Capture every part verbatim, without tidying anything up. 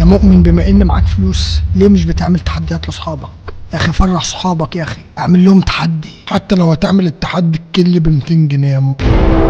يا مؤمن، بما ان معاك فلوس ليه مش بتعمل تحديات لاصحابك؟ يا اخي فرح صحابك يا اخي، اعمل لهم تحدي، حتى لو هتعمل التحدي الكل ب مئتين جنيه يا مؤمن.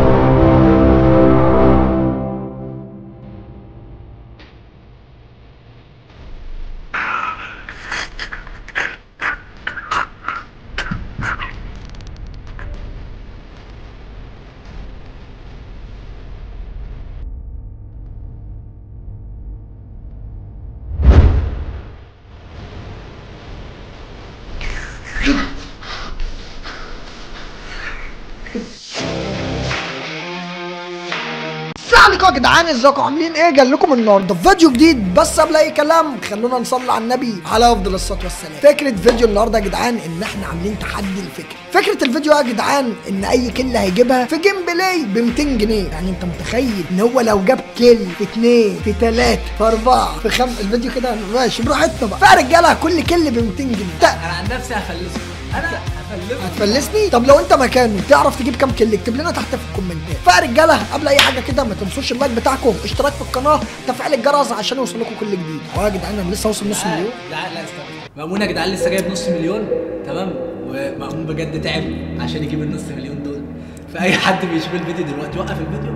السلام عليكم يا جدعان، ازيكم عاملين ايه؟ جاي لكم النهارده فيديو جديد، بس قبل اي كلام خلونا نصلي على النبي على افضل الصلاه والسلام. فكره فيديو النهارده يا جدعان ان احنا عاملين تحدي الفكر. فكره الفيديو يا جدعان ان اي كل هيجيبها في جيم بلاي ب مئتين جنيه، يعني انت متخيل ان هو لو جاب كل في اتنين في تلاته في اربعه في خمسه، الفيديو كده ماشي براحتنا بقى. فرجاله كل كل ب مئتين جنيه. انا عن نفسي هفلسه، انا هتفلسني. طب لو انت مكاني تعرف تجيب كام كلي؟ اكتب لنا تحت في الكومنتات. فرجاله قبل اي حاجه كده ما تنسوش اللايك بتاعكم، اشتراك في القناه، تفعيل الجرس عشان يوصل لكم كل جديد. اه يا جدعان انا لسه واصل نص مليون. لا لا استنى، مأمون يا جدعان لسه جايب نص مليون، تمام؟ ومأمون بجد تعب عشان يجيب النص مليون دول. فاي حد بيشوف الفيديو دلوقتي وقف الفيديو،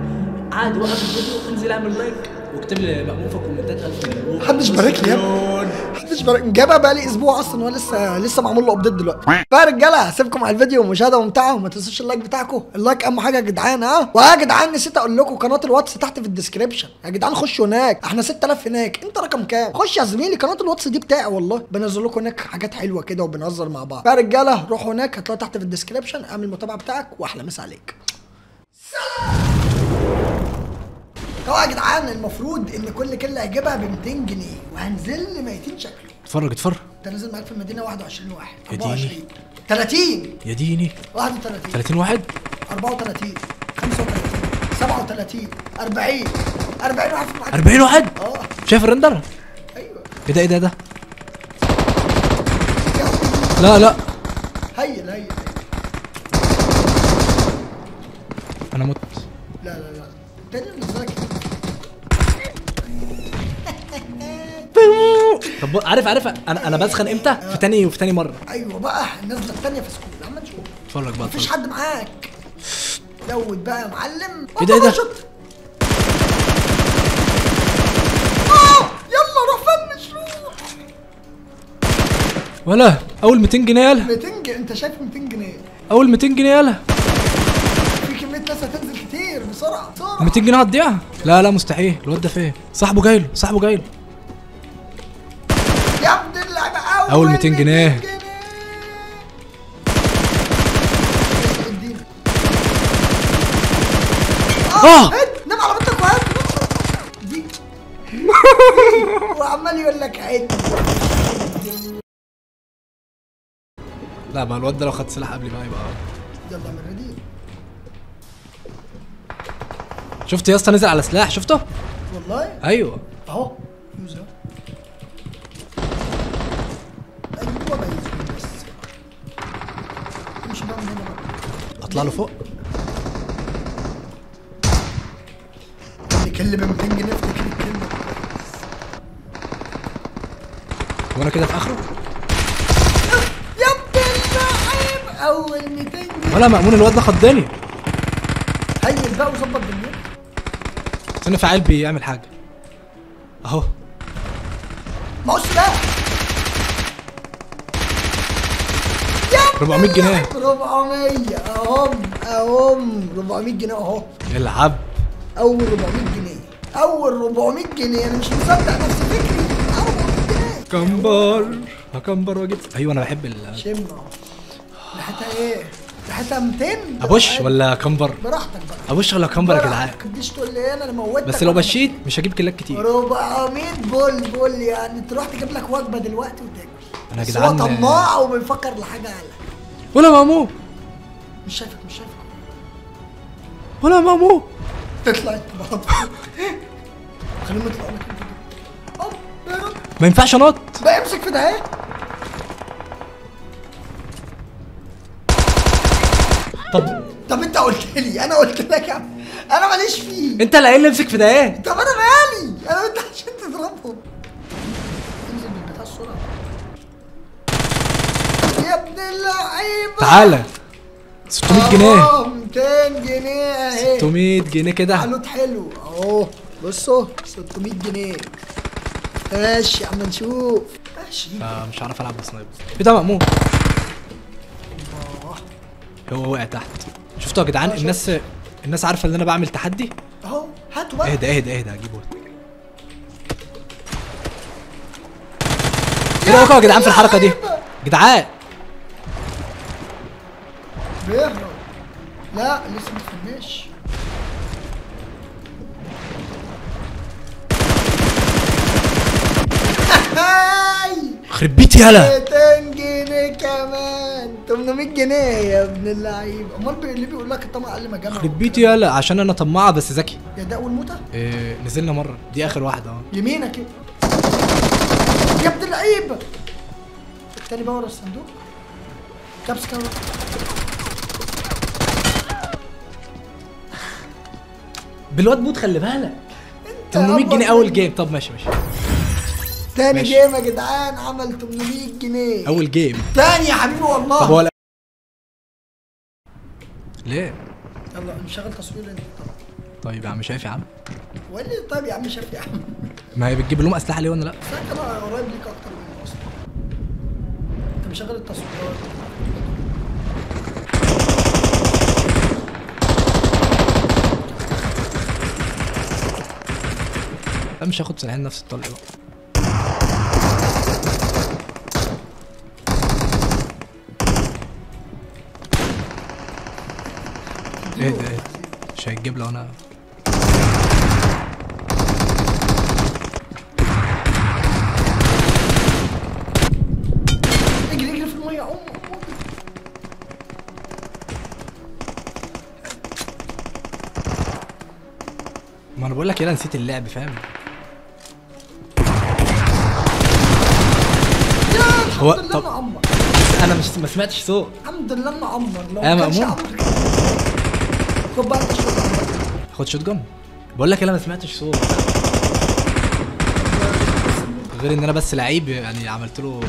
قعد وقف الفيديو، انزل اعمل لايك واكتب لي مأمون في الكومنتات الف مليون. محدش بارك لي يا ابني، محدش بارك، جابها بقالي اسبوع اصلا ولسه لسه معمول له ابديت دلوقتي. فرجاله هسيبكم على الفيديو، مشاهده ممتعه، وما تنسوش اللايك بتاعكم، اللايك اهم حاجه يا جدعان. ها ويا جدعان نسيت اقول لكم قناه الواتس تحت في الديسكربشن يا جدعان، خشوا هناك، احنا ستة آلاف هناك، انت رقم كام؟ خش يا زميلي، قناه الواتس دي بتاعي والله، بنزل لكم هناك حاجات حلوه كده وبنهزر مع بعض. فرجاله روحوا هناك، هتلاقوا تحت في الديسكربشن، اعمل المتابعه بتاعك واحلى مسا عليك. طبعا يا جدعان المفروض ان كل كله هيجيبها ب مئتين جنيه، وهنزل ما يتين شكله. اتفرج اتفرج، انت نازل معاك في المدينه واحد وعشرين واحد، اربعة وعشرين تلاتين، يا ديني واحد وتلاتين تلاتين واحد، اربعة وتلاتين خمسة وتلاتين سبعة وتلاتين اربعين اربعين واحد في معاك، اربعين واحد. اه شايف الرندر؟ ايوه. ايه ده ايه ده ده؟ لا لا هيل هيل، انا مت. لا لا لا تاني مزاجك. طب عارف عارف انا انا بسخن امتى؟ في تاني وفي تاني مره. ايوه بقى النازله الثانيه في سكول، عم نشوف. اتفرج بقى، مفيش حد معاك، زود بقى يا معلم. ايه ده ايه ده؟ اه يلا روح فنش، روح. ولا اول مئتين جنيه يلا، مئتين جنيه انت شايف، مئتين جنيه اول مئتين جنيه يلا، في كميه ناس هتنزل كتير بسرعه بسرعه. مئتين جنيه هتضيع؟ لا لا مستحيل. الواد ده فين؟ صاحبه جاي له، صاحبه جاي له. اول مئتين جنيه. اه نام على بطنك وهات دي وعمال يقول لك عد. لا بقى الواد ده لو خد سلاح قبل ما يبقى يلا من دي. شفت يا اسطى نزل على سلاح، شفته؟ والله ايوه اهو. اطلع له فوق. كل ب مئتين جنيه افتكر الكلمه. وانا كده في اخره؟ يا ابن اللعيب اول مئتين جنيه. ولا مأمون الواد ده خضني. هيل بقى وظبط دنيتك. استنى فعال بيعمل حاجه. اهو. ما هوش ده. اربعمية جنيه، اربعمية اهم اهم اربعمية جنيه اهو. العب اول اربعمية جنيه، اول اربعمية جنيه، انا مش مصدق نفس فكري. اول جنيه كمبر هكمبر واجيب. ايوه انا بحب ال شم اهو. ريحتها ايه؟ ريحتها مئتين. ابوش ولا كمبر؟ براحتك بقى، ابوش ولا كمبر يا جدعان، ما تجيش تقول لي انا موتك. بس لو بشيت مش هجيب كلات كتير. اربعمية بول بول، يعني تروح تجيب لك وجبه دلوقتي وتاكل. انا يا جدعان هو طماع وبيفكر لحاجه اعلى. ولا مأمون مش شايفك، مش شايفك. ولا مأمون تطلع انت برضه. خليهم يطلعوا لك انت. يا رب ما ينفعش انط بقى، امسك في دهاية. طب طب انت قلت لي، انا قلت لك يا عم انا ماليش فيه، انت اللي قايل لي امسك في دهاية. طب انا مالي، انا قلت عشان تضربهم. السرعة يا ابن اللعيبة. تعالى ستمية جنيه اهو، ميتين جنيه اهي، ستمية جنيه كده حلوت حلو اهو. بصوا ستمية جنيه ماشي، اما نشوف ماشي. آه مش عارف العب بسنايبر في ده مأمون. هو وقع تحت، شفتوا يا جدعان؟ الناس الناس عارفه ان انا بعمل تحدي اهو. هات بقى، اهدى اهدى اهدى هجيبه كده اهو يا جدعان. في الحركه دي جدعان بيهرب. لا لسه ما فناش. يخرب بيتي يالا، ميتين جنيه كمان، تمنمية جنيه يا ابن اللعيبه. امال اللي بيقول لك الطمع اقل ما جمع؟ يخرب بيتي يالا، عشان انا طماعه بس ذكي. يا ده اول موته؟ ايه نزلنا مره، دي اخر واحده اهو. يمينك يا ابن اللعيبه. التاني بقى ورا الصندوق. كبس كده. بالواد بوت خلي بالك. تمنمية جنيه اول جيم. طب ماشي ماشي. تاني ماشي. جيم يا جدعان عمل تمنمية جنيه اول جيم. تاني يا حبيبي والله. طب هو لا ليه؟ يلا نشغل تصوير انت. طيب يا عم شايف يا عم؟ هو اللي طيب يا عم شايف يا عم؟ ما هي بتجيب لهم اسلحه ليه ولا لا؟ انت بقى قريب ليك اكتر مني اصلا. انت مشغل التصوير. لا مش هاخد سلاحين نفس الطلق بقى. ايه ده؟ ايه مش هيتجيب لو انا اجري اجري في الميه. امك ما انا بقول لك يلا نسيت اللعب فاهم. هو طب انا مش ما سمعتش صوت. الحمد لله انا عمر لو ما كانش عمر. خد بقى انت شوت جن. خد شوت جن. بقول لك انا ما سمعتش صوت غير ان انا بس لعيب يعني عملت له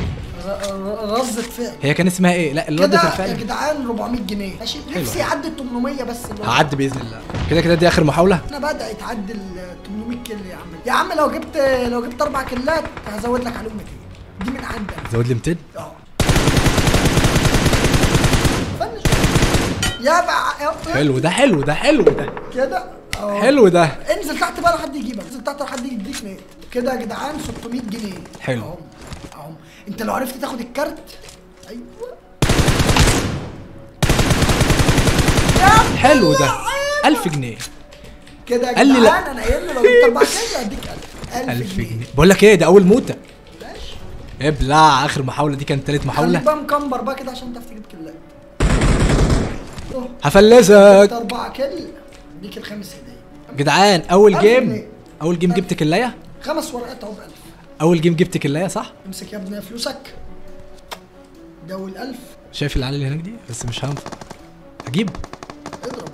رزة فعل. هي كان اسمها ايه؟ لا الرد الفعل يا جدعان. أربعمية جنيه ماشي، نفسي يعدي ال تمنمية بس. هعدي باذن الله كده كده، دي اخر محاوله. انا بدأ يتعدي ال تمنمية كيل يا عم. يا عم لو جبت لو جبت اربع كيلات هزود لك عليهم ميتين. دي من عندك زود لي ميتين؟ اه يا بقى. حلو ده حلو ده حلو ده كده اه حلو ده. انزل تحت بقى لحد يجيبك، انزل تحت لحد يديك نت كده يا جدعان. ستمية جنيه حلو اهو اهو. انت لو عرفت تاخد الكارت ايوه حلو ده. ألف جنيه كده يا جدعان. لا. انا قايل له لو جبت اربع كيلو هديك ألف. ألف جنيه. بقول لك ايه ده اول موته. ماشي ابلع. اخر محاوله دي كانت تالت محاوله. بقى مكمبر بقى كده عشان تعرف تجيب كلات. هفلسك. اربعة كل اديك الخامس هدايا. جدعان اول جيم اول جيم جبت كلايه خمس ورقات اهو ب ألف. اول جيم جبت كلايه صح؟ امسك يا ابني فلوسك. جو ال ألف. شايف العيال اللي هناك دي؟ بس مش هنفع اجيب. اضرب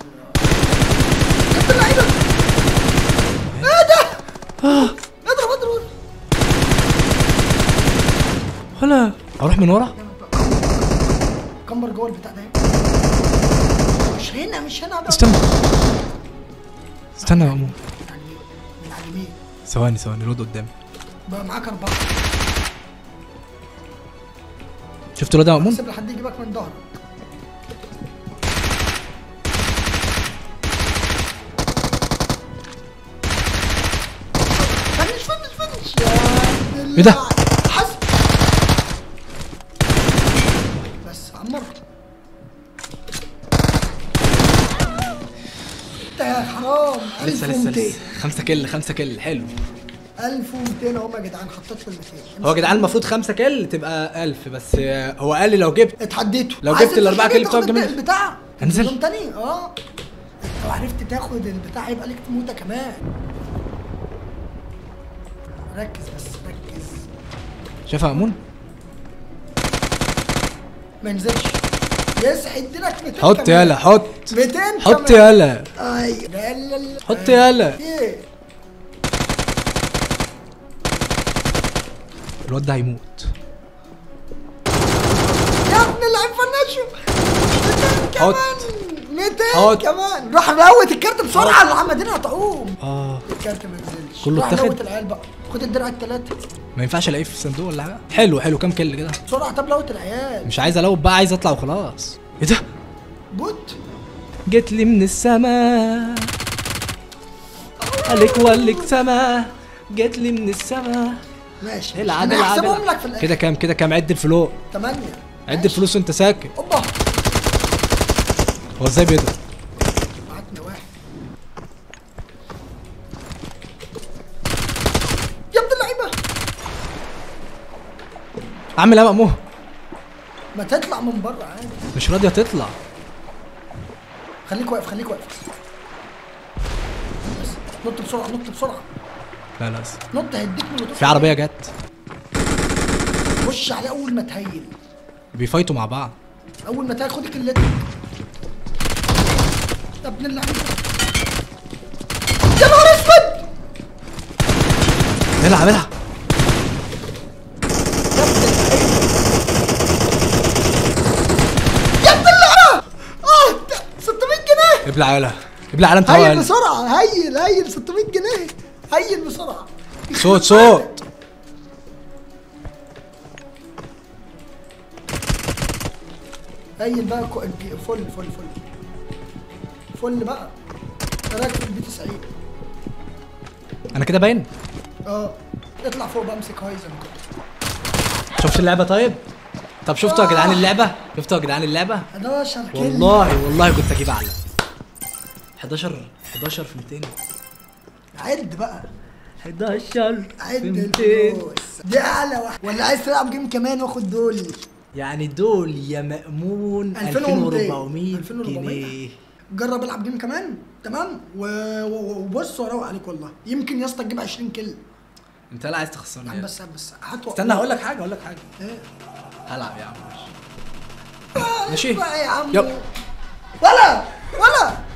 يا اللعيبه. ايه ده؟ اضرب اضرب ولا اروح من ورا؟ كمبر جوه البتاع ده. مش هنا مش هنا. استنى استنى يا مأمون. من على اليمين. ثواني ثواني الواد قدامي. بقى معاك أربعة. شفت الواد يا مأمون؟ سيب لحد يجيبك من ظهرك. فنش فنش فنش. إيه ده؟ حسب. بس عمر. يا حرام. لسه لسه لسه خمسة كل خمسة كل حلو. ألف وميتين اهو يا جدعان. حطيت له ميتين. هو يا جدعان المفروض خمسة كل تبقى ألف بس. هو قال لي لو جبت اتحديته. لو جبت الأربعة كل بتوع الجميل البتاع هنزل يوم تاني. اه لو عرفت تاخد البتاع هيبقى ليك تموتة كمان. ركز بس ركز. شايفها يا مأمون؟ ما ينزلش. يس حط لك ميتين. حط يالا حط. ميتين حط يالا. ايوه حط يالا. ايه الواد ده هيموت يا ابن الانفناشو. كمان ميتين كمان، روح روت الكارت بسرعه اللي عمالين هتقوم. اه الكارت ما نزلش، كله اتاخد. روت العيال بقى، خد الدرع الثلاثه، ما ينفعش الاقيه في الصندوق ولا حاجه. حلو حلو، كام كل كده بسرعه. طب لوت العيال، مش عايز الوت بقى، عايز اطلع وخلاص. ايه ده؟ بوت جت لي من السماء، عليك ولك سما، جت لي من السماء. ماشي العب العب كده. كام كده كام؟ عد الفلوس. ثمانية. عد الفلوس وانت ساكت. اوبا، هو ازاي بيضرب؟ بعتنا واحد يا ابن اللعيبه. اعمل ايه بقى مه؟ ما تطلع من بره عادي. مش راضيه تطلع. خليك واقف خليك واقف. نط بسرعه نط بسرعه. لا لا نط، هديك من الموتوسيكل. في عربيه جت، خش عليه اول ما تهيل. بيفايتوا مع بعض. اول ما تهيل خد الكلات يا ابن اللعيبه. يا نهار اسود، العب العب يا ابن اللعيبه يا ابن اللعيبه. اه ستمية جنيه. ابلع يالا ابلع علامة هيل. هيل بسرعة، هيل هيل ستمية جنيه، هيل بسرعة. صوت صوت هيل بقى. فل فل فل فل بقى. راكب ب تسعين انا كده باين. اه اطلع فوق بقى، امسك هايزن. شفت اللعبة؟ طيب طب شفتوا يا جدعان اللعبة؟ شفتوا يا جدعان اللعبة؟ حداشر كيل والله والله كنت اجيب اعلى. حداشر حداشر في ميتين. عد بقى حداشر عد الفلوس دي اعلى واحده. ولا عايز تلعب جيم كمان واخد دول؟ يعني دول يا مأمون ألفين وأربعمية جنيه. جرب العب جيم كمان تمام، وبص واروق عليك والله. يمكن يا اسطى تجيب عشرين كيل. انت لا عايز تخسرني يا عم. بس بس هات، استنى هقول لك حاجه هقول لك حاجه ايه. هلعب يا عم ماشي ماشي يا عم. ولا ولا